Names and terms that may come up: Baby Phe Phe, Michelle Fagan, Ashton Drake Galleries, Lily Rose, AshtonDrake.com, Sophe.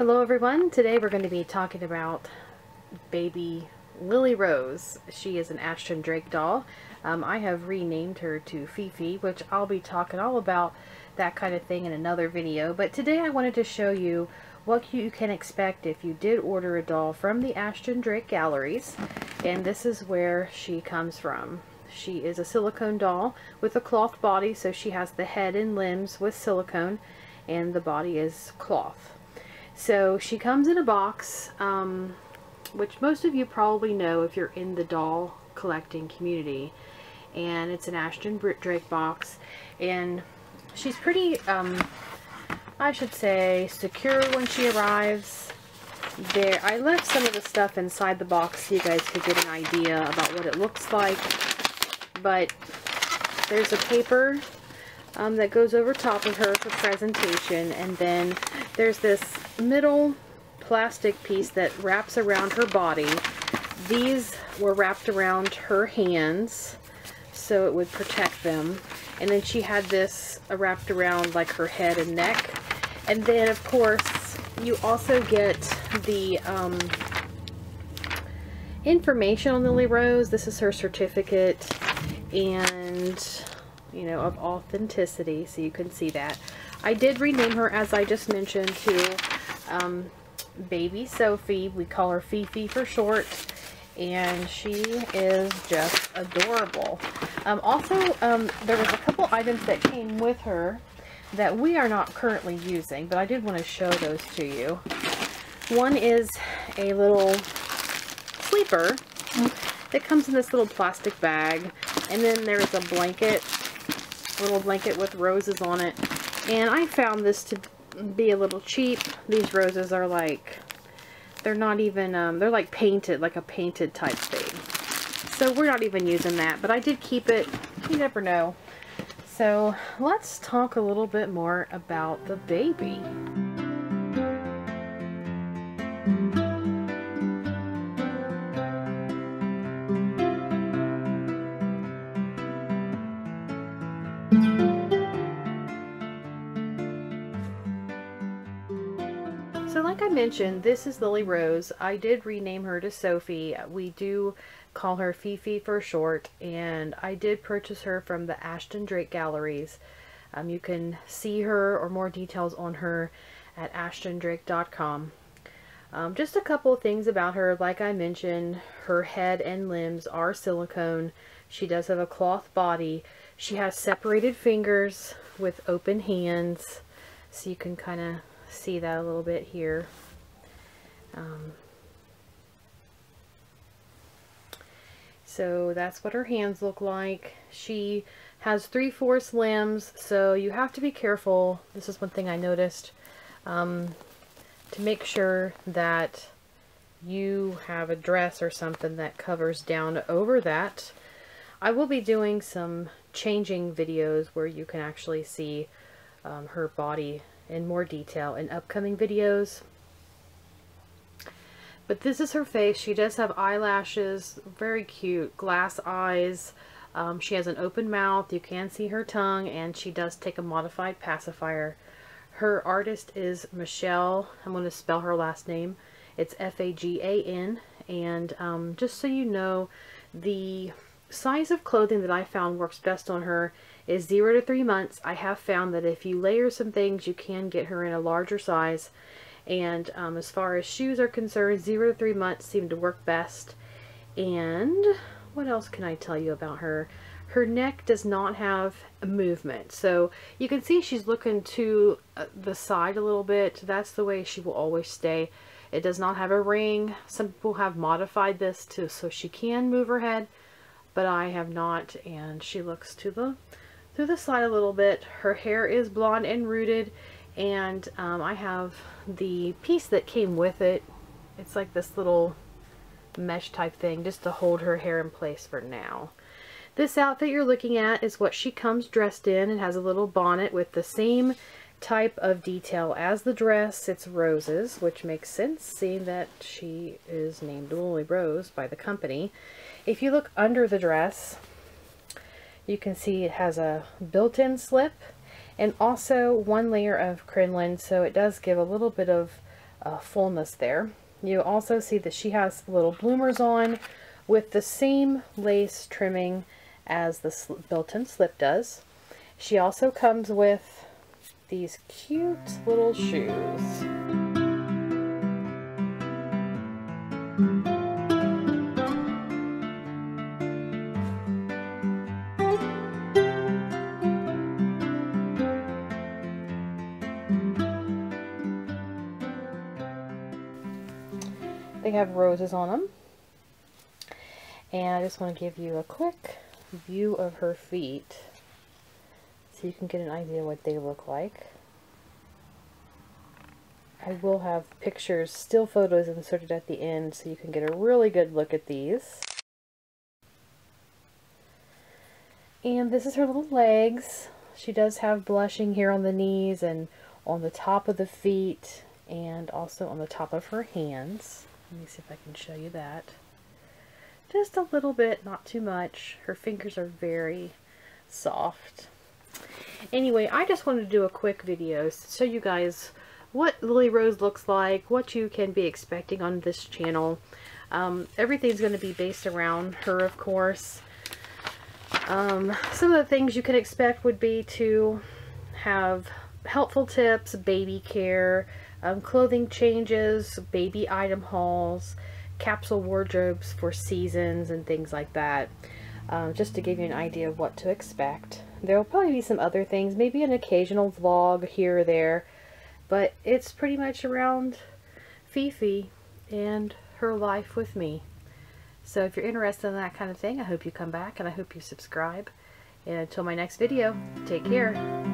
Hello everyone, today we're going to be talking about baby Lily Rose. She is an Ashton Drake doll. I have renamed her to Fifi, which I'll be talking all about that kind of thing in another video, but today I wanted to show you what you can expect if you did order a doll from the Ashton Drake Galleries, and this is where she comes from. She is a silicone doll with a cloth body, so she has the head and limbs with silicone, and the body is cloth. So she comes in a box, which most of you probably know if you're in the doll collecting community, and it's an Ashton Drake box, and she's pretty, I should say, secure when she arrives. There, I left some of the stuff inside the box so you guys could get an idea about what it looks like, but there's a paper that goes over top of her for presentation, and then there's this middle plastic piece that wraps around her body. These were wrapped around her hands so it would protect them, and then she had this wrapped around like her head and neck. And then of course you also get the information on Lily Rose. This is her certificate and, you know, of authenticity, so you can see that. I did rename her, as I just mentioned, to baby Sophie. We call her Fifi for short, and she is just adorable. Also, there was a couple items that came with her that we are not currently using, but I did want to show those to you. One is a little sleeper that comes in this little plastic bag, and then there is a blanket, little blanket with roses on it. And I found this to be a little cheap. These roses are like, they're not even, they're like painted, like a painted type thing. So we're not even using that, but I did keep it. You never know. So let's talk a little bit more about the baby. So like I mentioned, this is Lily Rose. I did rename her to Sophie. We do call her Fifi for short, and I did purchase her from the Ashton Drake Galleries. You can see her or more details on her at AshtonDrake.com. Just a couple of things about her. Like I mentioned, her head and limbs are silicone. She does have a cloth body. She has separated fingers with open hands, so you can kind of see that a little bit here. So that's what her hands look like. She has 3/4 limbs, so you have to be careful. This is one thing I noticed, to make sure that you have a dress or something that covers down over that. I will be doing some changing videos where you can actually see her body in more detail in upcoming videos. But this is her face. She does have eyelashes, very cute, glass eyes. She has an open mouth. You can see her tongue, and she does take a modified pacifier. Her artist is Michelle. I'm going to spell her last name. It's Fagan. And just so you know, the size of clothing that I found works best on her is 0 to 3 months. I have found that if you layer some things, you can get her in a larger size. And as far as shoes are concerned, 0 to 3 months seem to work best. And what else can I tell you about her? Her neck does not have movement. So you can see she's looking to the side a little bit. That's the way she will always stay. It does not have a ring. Some people have modified this too, so she can move her head, but I have not, and she looks to the side a little bit. Her hair is blonde and rooted, and I have the piece that came with it. It's like this little mesh type thing just to hold her hair in place for now. This outfit you're looking at is what she comes dressed in. It has a little bonnet with the same type of detail as the dress. It's roses, which makes sense seeing that she is named Lily Rose by the company. If you look under the dress, you can see it has a built-in slip and also one layer of crinoline, so it does give a little bit of fullness there. You'll also see that she has little bloomers on with the same lace trimming as the built-in slip does. She also comes with these cute little shoes. They have roses on them. And I just want to give you a quick view of her feet so you can get an idea what they look like. I will have pictures, still photos inserted at the end so you can get a really good look at these. And this is her little legs. She does have blushing here on the knees and on the top of the feet and also on the top of her hands. Let me see if I can show you that. Just a little bit, not too much. Her fingers are very soft. Anyway, I just wanted to do a quick video to show you guys what Lily Rose looks like, what you can be expecting on this channel. Everything's going to be based around her, of course. Some of the things you can expect would be to have helpful tips, baby care, clothing changes, baby item hauls, capsule wardrobes for seasons and things like that. Just to give you an idea of what to expect. There'll probably be some other things, maybe an occasional vlog here or there, but it's pretty much around Fifi and her life with me. So if you're interested in that kind of thing, I hope you come back and I hope you subscribe. And until my next video, take care.